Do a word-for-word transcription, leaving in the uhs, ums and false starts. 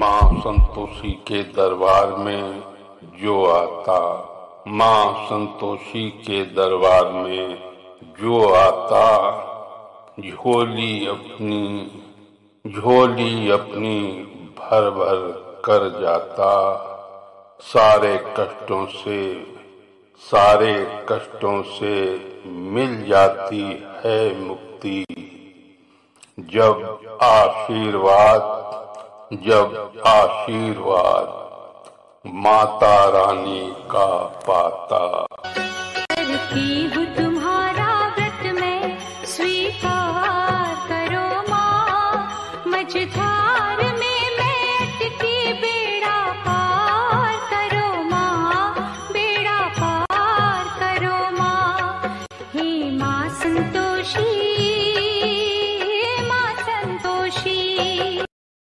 माँ संतोषी के दरबार में जो आता, माँ संतोषी के दरबार में जो आता, झोली अपनी झोली अपनी भर भर कर जाता। सारे कष्टों से सारे कष्टों से मिल जाती है मुक्ति। जब आशीर्वाद जब आशीर्वाद माता रानी का पाता। तुम्हारा व्रत में स्वीकार करो माँ, मझधार में